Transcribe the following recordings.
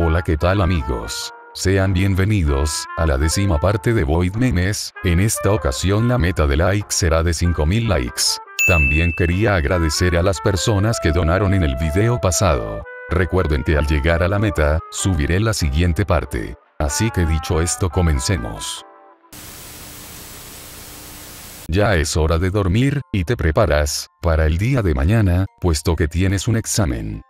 Hola, ¿qué tal amigos? Sean bienvenidos a la 10ª parte de Void Memes. En esta ocasión la meta de likes será de 5000 likes. También quería agradecer a las personas que donaron en el video pasado. Recuerden que al llegar a la meta, subiré la siguiente parte. Así que dicho esto, comencemos. Ya es hora de dormir, y te preparas para el día de mañana, puesto que tienes un examen.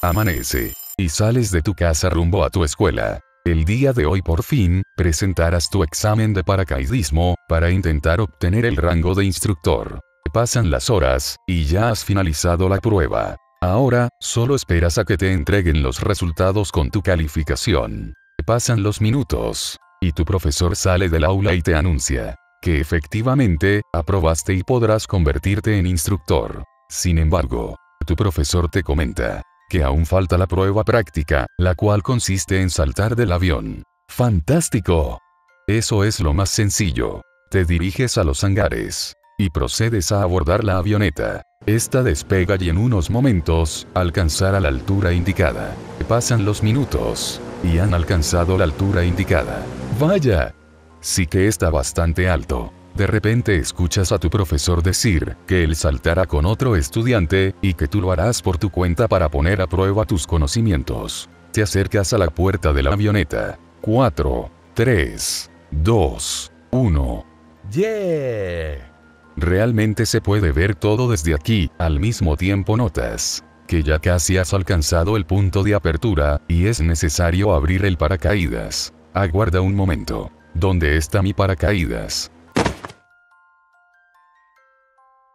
Amanece, y sales de tu casa rumbo a tu escuela. El día de hoy por fin, presentarás tu examen de paracaidismo, para intentar obtener el rango de instructor. Pasan las horas, y ya has finalizado la prueba. Ahora, solo esperas a que te entreguen los resultados con tu calificación. Pasan los minutos, y tu profesor sale del aula y te anuncia que efectivamente, aprobaste y podrás convertirte en instructor. Sin embargo, tu profesor te comenta que aún falta la prueba práctica, la cual consiste en saltar del avión. ¡Fantástico! Eso es lo más sencillo. Te diriges a los hangares y procedes a abordar la avioneta. Esta despega y en unos momentos, alcanzará la altura indicada. Pasan los minutos, y han alcanzado la altura indicada. ¡Vaya! Sí que está bastante alto. De repente escuchas a tu profesor decir que él saltará con otro estudiante y que tú lo harás por tu cuenta para poner a prueba tus conocimientos. Te acercas a la puerta de la avioneta. 4, 3, 2, 1. ¡Yeah! Realmente se puede ver todo desde aquí. Al mismo tiempo notas que ya casi has alcanzado el punto de apertura y es necesario abrir el paracaídas. Aguarda un momento. ¿Dónde está mi paracaídas?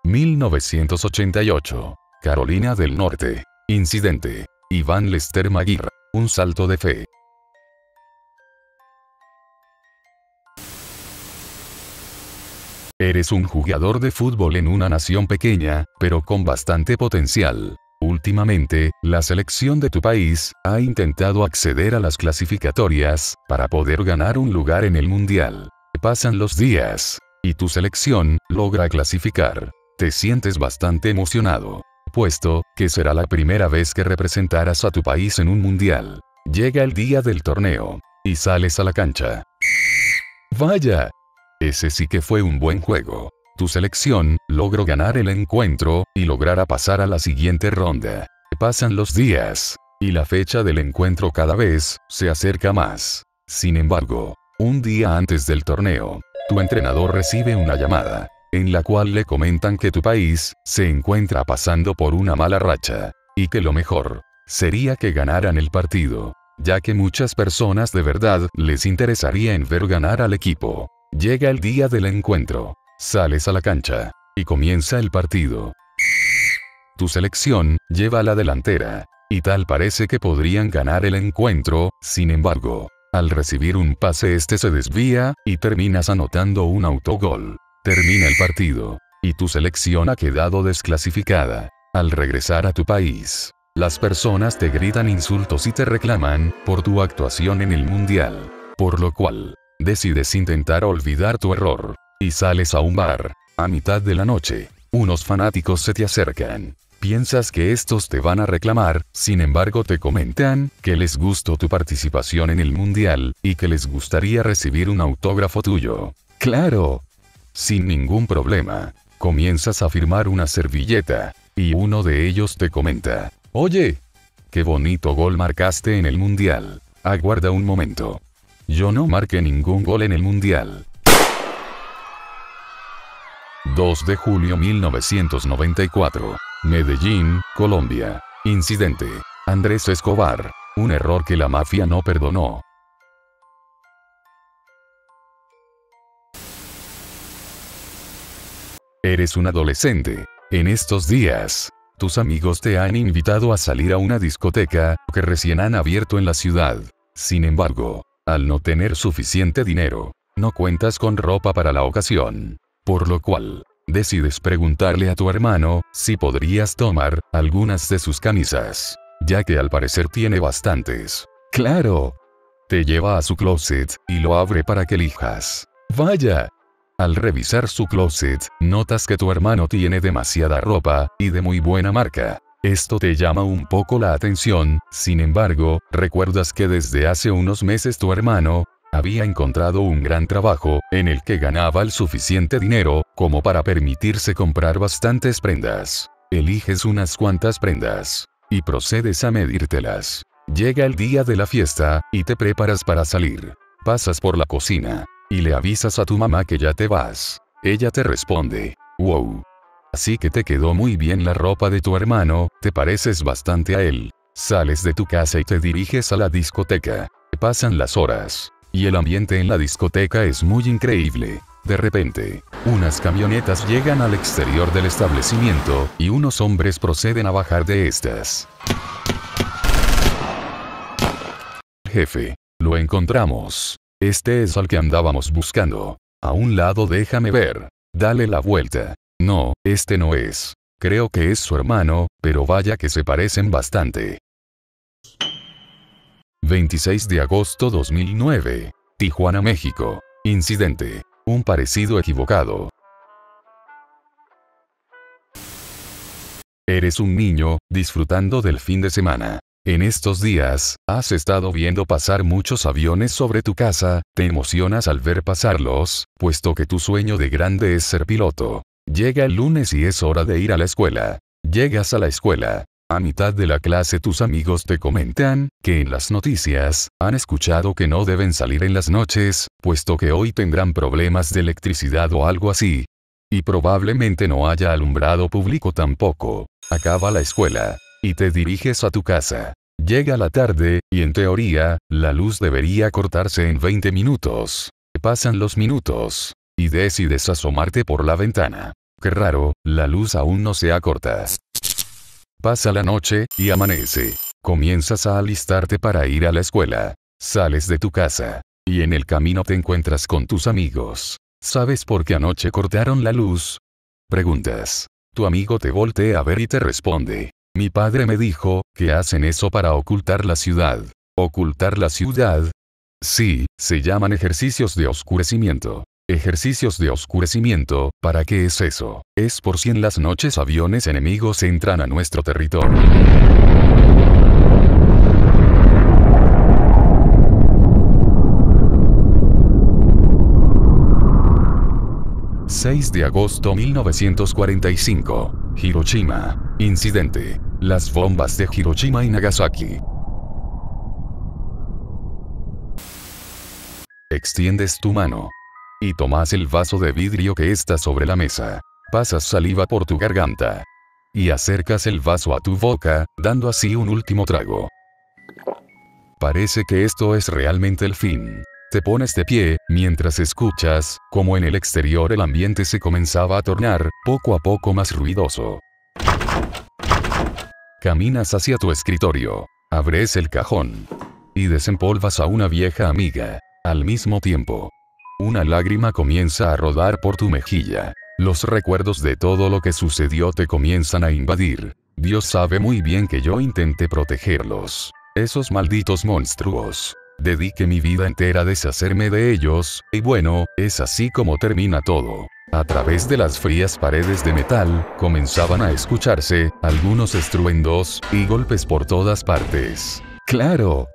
1988. Carolina del Norte. Incidente. Iván Lester Maguire. Un salto de fe. Eres un jugador de fútbol en una nación pequeña, pero con bastante potencial. Últimamente, la selección de tu país ha intentado acceder a las clasificatorias para poder ganar un lugar en el mundial. Pasan los días, y tu selección logra clasificar. Te sientes bastante emocionado, puesto que será la primera vez que representarás a tu país en un mundial. Llega el día del torneo, y sales a la cancha. ¡Vaya! Ese sí que fue un buen juego. Tu selección logró ganar el encuentro y logrará pasar a la siguiente ronda. Pasan los días, y la fecha del encuentro cada vez se acerca más. Sin embargo, un día antes del torneo, tu entrenador recibe una llamada, en la cual le comentan que tu país se encuentra pasando por una mala racha, y que lo mejor sería que ganaran el partido, ya que muchas personas de verdad les interesaría en ver ganar al equipo. Llega el día del encuentro. Sales a la cancha, y comienza el partido. Tu selección lleva la delantera, y tal parece que podrían ganar el encuentro. Sin embargo, al recibir un pase este se desvía, y terminas anotando un autogol. Termina el partido, y tu selección ha quedado desclasificada. Al regresar a tu país, las personas te gritan insultos y te reclaman por tu actuación en el mundial, por lo cual, decides intentar olvidar tu error. Y sales a un bar. A mitad de la noche, unos fanáticos se te acercan. Piensas que estos te van a reclamar, sin embargo te comentan que les gustó tu participación en el mundial, y que les gustaría recibir un autógrafo tuyo. ¡Claro! Sin ningún problema, comienzas a firmar una servilleta, y uno de ellos te comenta: «Oye, qué bonito gol marcaste en el mundial». Aguarda un momento. Yo no marqué ningún gol en el mundial. 2 de julio 1994. Medellín, Colombia. Incidente. Andrés Escobar. Un error que la mafia no perdonó. Eres un adolescente. En estos días, tus amigos te han invitado a salir a una discoteca que recién han abierto en la ciudad. Sin embargo, al no tener suficiente dinero, no cuentas con ropa para la ocasión. Por lo cual, decides preguntarle a tu hermano si podrías tomar algunas de sus camisas, ya que al parecer tiene bastantes. ¡Claro! Te lleva a su closet y lo abre para que elijas. ¡Vaya! Al revisar su closet, notas que tu hermano tiene demasiada ropa y de muy buena marca, Esto te llama un poco la atención, sin embargo, recuerdas que desde hace unos meses tu hermano había encontrado un gran trabajo, en el que ganaba el suficiente dinero, como para permitirse comprar bastantes prendas. Eliges unas cuantas prendas, y procedes a medírtelas. Llega el día de la fiesta, y te preparas para salir. Pasas por la cocina, y le avisas a tu mamá que ya te vas. Ella te responde, wow. Así que te quedó muy bien la ropa de tu hermano, te pareces bastante a él. Sales de tu casa y te diriges a la discoteca. Pasan las horas, y el ambiente en la discoteca es muy increíble. De repente, unas camionetas llegan al exterior del establecimiento, y unos hombres proceden a bajar de estas. Jefe, lo encontramos. Este es al que andábamos buscando. A un lado, déjame ver. Dale la vuelta. No, este no es. Creo que es su hermano, pero vaya que se parecen bastante. 26 de agosto 2009. Tijuana, México. Incidente. Un parecido equivocado. Eres un niño, disfrutando del fin de semana. En estos días, has estado viendo pasar muchos aviones sobre tu casa, te emocionas al ver pasarlos, puesto que tu sueño de grande es ser piloto. Llega el lunes y es hora de ir a la escuela. Llegas a la escuela. A mitad de la clase tus amigos te comentan que en las noticias han escuchado que no deben salir en las noches, puesto que hoy tendrán problemas de electricidad o algo así. Y probablemente no haya alumbrado público tampoco. Acaba la escuela. Y te diriges a tu casa. Llega la tarde, y en teoría, la luz debería cortarse en 20 minutos. Pasan los minutos. Y decides asomarte por la ventana. Qué raro, la luz aún no se ha cortado. Pasa la noche, y amanece. Comienzas a alistarte para ir a la escuela. Sales de tu casa. Y en el camino te encuentras con tus amigos. ¿Sabes por qué anoche cortaron la luz? Preguntas. Tu amigo te voltea a ver y te responde. Mi padre me dijo que hacen eso para ocultar la ciudad. ¿Ocultar la ciudad? Sí, se llaman ejercicios de oscurecimiento. Ejercicios de oscurecimiento, ¿para qué es eso? Es por si en las noches aviones enemigos entran a nuestro territorio. ...6 de agosto 1945... Hiroshima... Incidente... Las bombas de Hiroshima y Nagasaki. Extiendes tu mano y tomas el vaso de vidrio que está sobre la mesa. Pasas saliva por tu garganta. Y acercas el vaso a tu boca, dando así un último trago. Parece que esto es realmente el fin. Te pones de pie, mientras escuchas, como en el exterior el ambiente se comenzaba a tornar, poco a poco más ruidoso. Caminas hacia tu escritorio. Abres el cajón. Y desempolvas a una vieja amiga. Al mismo tiempo. Una lágrima comienza a rodar por tu mejilla. Los recuerdos de todo lo que sucedió te comienzan a invadir. Dios sabe muy bien que yo intenté protegerlos. Esos malditos monstruos. Dediqué mi vida entera a deshacerme de ellos, y bueno, es así como termina todo. A través de las frías paredes de metal, comenzaban a escucharse algunos estruendos y golpes por todas partes. ¡Claro!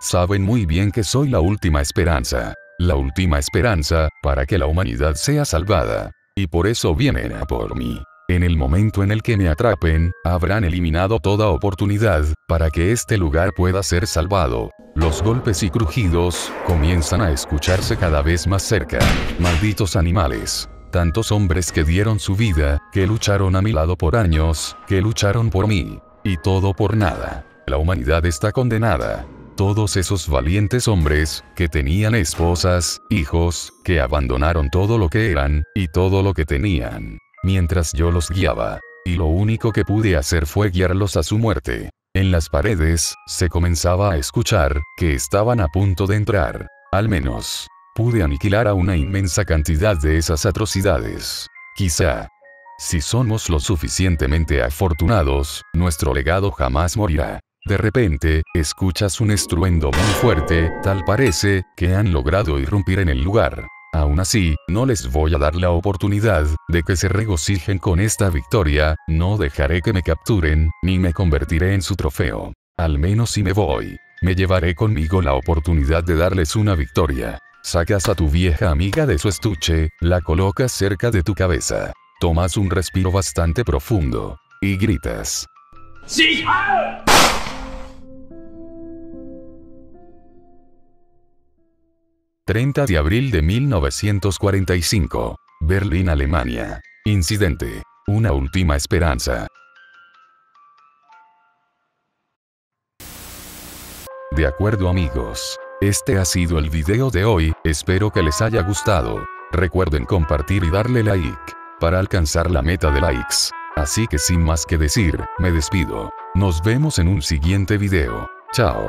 Saben muy bien que soy la última esperanza. La última esperanza, para que la humanidad sea salvada. Y por eso vienen a por mí. En el momento en el que me atrapen, habrán eliminado toda oportunidad, para que este lugar pueda ser salvado. Los golpes y crujidos, comienzan a escucharse cada vez más cerca. Malditos animales. Tantos hombres que dieron su vida, que lucharon a mi lado por años, que lucharon por mí. Y todo por nada. La humanidad está condenada. Todos esos valientes hombres, que tenían esposas, hijos, que abandonaron todo lo que eran, y todo lo que tenían. Mientras yo los guiaba. Y lo único que pude hacer fue guiarlos a su muerte. En las paredes, se comenzaba a escuchar, que estaban a punto de entrar. Al menos, pude aniquilar a una inmensa cantidad de esas atrocidades. Quizá, si somos lo suficientemente afortunados, nuestro legado jamás morirá. De repente, escuchas un estruendo muy fuerte, tal parece, que han logrado irrumpir en el lugar. A aún así, no les voy a dar la oportunidad de que se regocijen con esta victoria, no dejaré que me capturen, ni me convertiré en su trofeo. Al menos si me voy, me llevaré conmigo la oportunidad de darles una victoria. Sacas a tu vieja amiga de su estuche, la colocas cerca de tu cabeza. Tomas un respiro bastante profundo. Y gritas. ¡Sí! ¡Ah! ...30 de abril de 1945... ...Berlín, Alemania... ...incidente... ...una última esperanza... ...de acuerdo amigos... ...este ha sido el video de hoy... ...espero que les haya gustado... ...recuerden compartir y darle like... ...para alcanzar la meta de likes... ...así que sin más que decir... ...me despido... ...nos vemos en un siguiente video... ...chao...